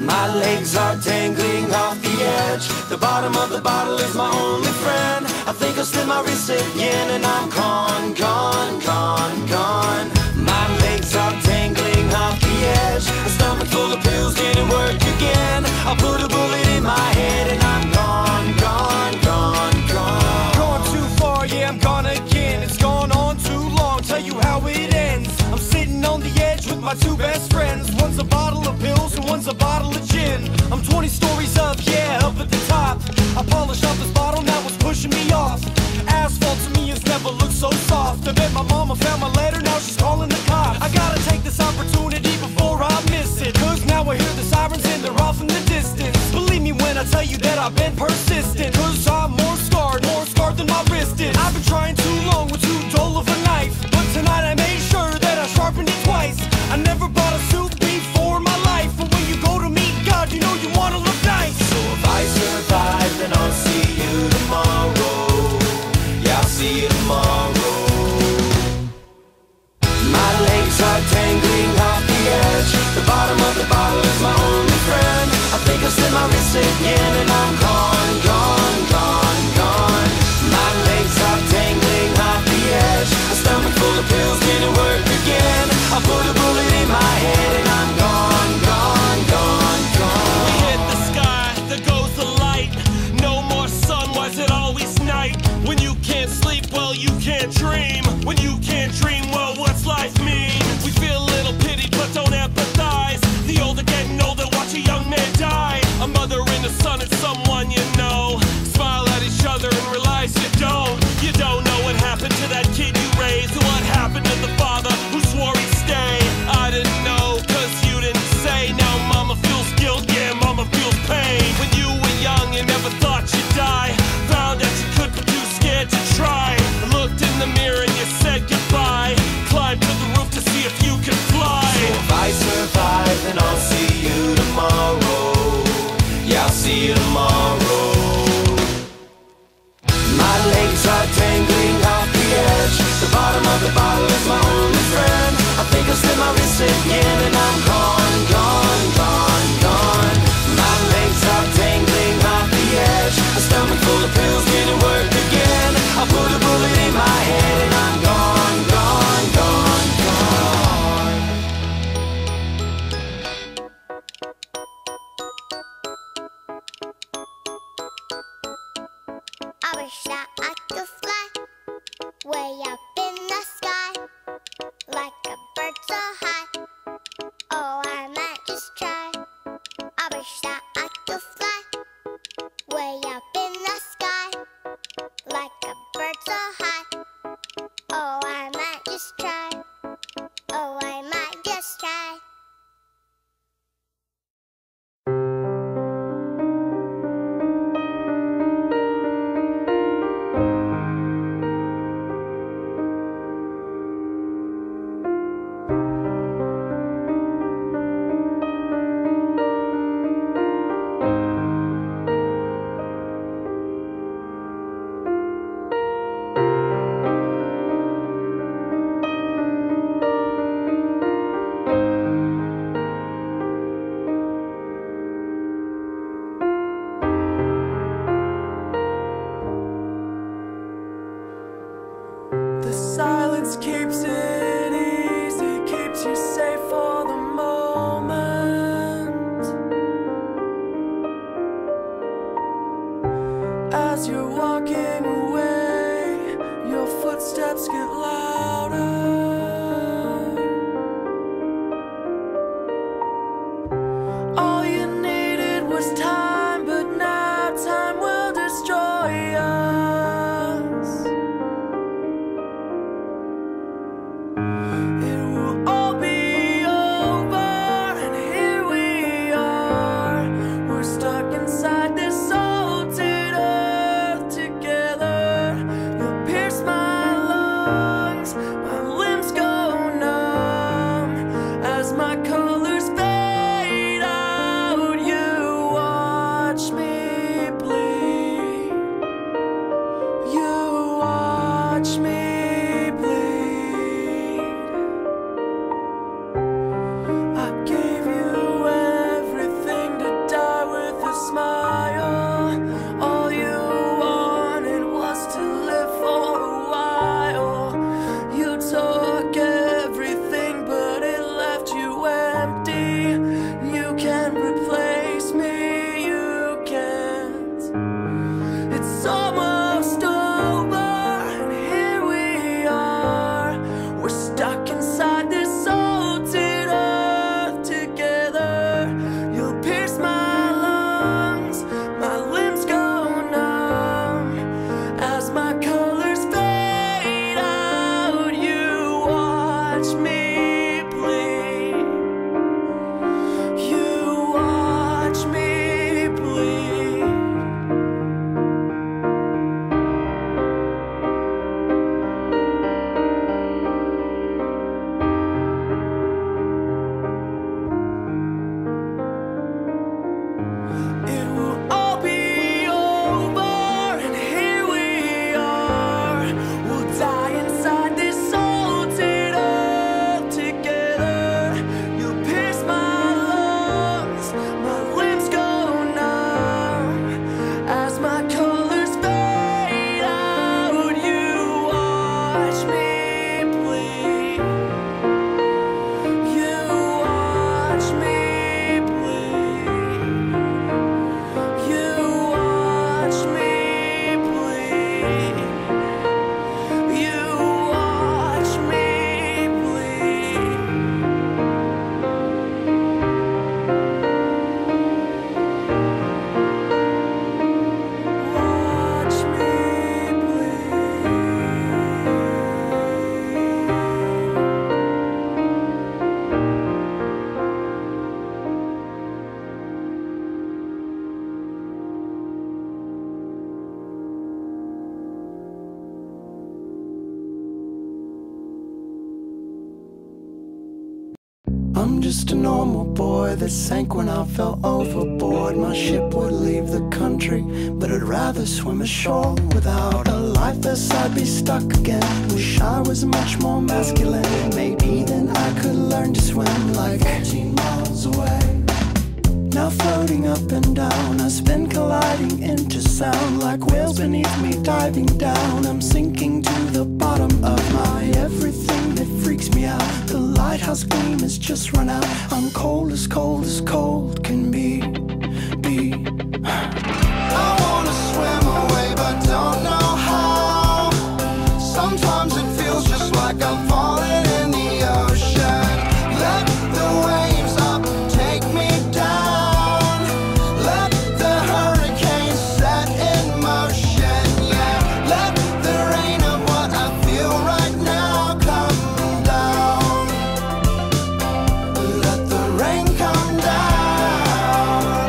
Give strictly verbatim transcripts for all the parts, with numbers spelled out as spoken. My legs are dangling off the edge. The bottom of the bottle is my only friend. I think I'll slip my wrist again and I'm gone, gone, gone, gone. My legs are dangling off the edge. A stomach full of pills didn't work again. I'll put a bullet in my head and I'm gone, gone, gone, gone. Gone too far, yeah, I'm gone again. It's gone on too long, tell you how it ends. I'm sitting on the edge with my two best friends. One's a bottle of pills and one's a bottle of gin. I'm twenty stories up, yeah, up at the top. I polished off this bottle, now it's pushing me off. Asphalt to me has never looked so soft. I bet my mama found my letter, now she's calling the cops. I gotta take this opportunity before I miss it, 'cause now I hear the sirens and they're off in the distance. Believe me when I tell you that I've been persistent, 'cause I'm more scarred, more scarred than my wrist is. I've been trying too long with too dull of a knife, but tonight I made sure that I sharpened it twice. I never bought a suit before in my life, but when you go to meet God, you know you wanna look nice. So if I survive, then I'll see you tomorrow. Yeah, I'll see you tomorrow. My legs are dangling off the edge. The bottom of the bottle is my only friend. I think I'll slip my wrist again and I'm gone, gone, gone, gone. My legs are dangling off the edge. A stomach full of pills didn't work again. I put a bullet in my head and I'm gone, gone, gone, gone. We hit the sky, there goes the light. No more sun, why is it always night? When you can't sleep, well, you can't dream. When you can't dream, well, what's life mean? We feel a little pity, but don't empathize. The older getting older, watch a young man die. A mother and a son and someone you know smile at each other and realize you don't. You don't know what happened to that kid you raised, or what happened to the father who swore he'd stay. I didn't know, 'cause you didn't say. Now mama feels guilt, yeah, mama feels pain. When you were young and never thought you'd die, found out you could, but too scared to try. Looked in the mirror and you said goodbye. Climbed to the roof to see if you could fly. So if I survive, then I'll see you tomorrow. Yeah, I'll see you tomorrow. My legs are dangling off the edge. The bottom of the bottle is my only friend. I think I'll slip my wrist again and I'm gone, gone, gone, gone. My legs are dangling off the edge. A stomach full of pills didn't work again. I put a bullet in my head and I'm gone, gone, gone, gone. I wish that I could fly way up in the sky, like a bird so high. Oh, I might just try. I wish that I could fly way up in the sky, like a bird so high. Oh, I might just try. Oh, I might just try. Thanks. I'm just a normal boy that sank when I fell overboard. My ship would leave the country, but I'd rather swim ashore. Without a life vest, I'd be stuck again. Wish I was much more masculine. Maybe then I could learn to swim like fourteen miles away. Now floating up and down, I spin colliding into sound. Like whales beneath me diving down, I'm sinking to the bottom of my everything that freaks me out. The lighthouse gleam has just run out. I'm cold as cold as cold can be, be. I wanna swim away but don't know how. Sometimes it feels just like I'm falling in the ocean. Let the waves up, take me down. Let the hurricane set in motion, yeah. Let the rain of what I feel right now come down. Let the rain come down.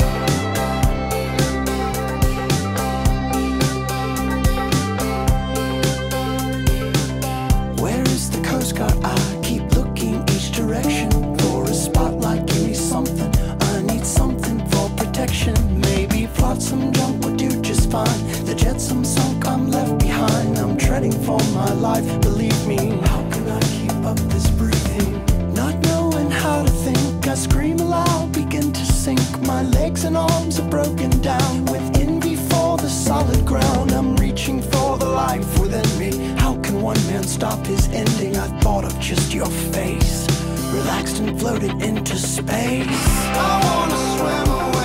Where is the Coast Guard? I keep looking each direction. For a spotlight, give me something. I need something for protection. Maybe flotsam jump would do just fine. The jetsam sunk, I'm left behind. I'm treading for my life, believe me. How can I keep up this breathing? Not knowing how to think, I scream aloud, begin to sink. My legs and arms are broken down. Within before the solid ground, I'm reaching for the life within me. How can one man stop his ending? I thought of just your face, relaxed and floated into space. I wanna swim away.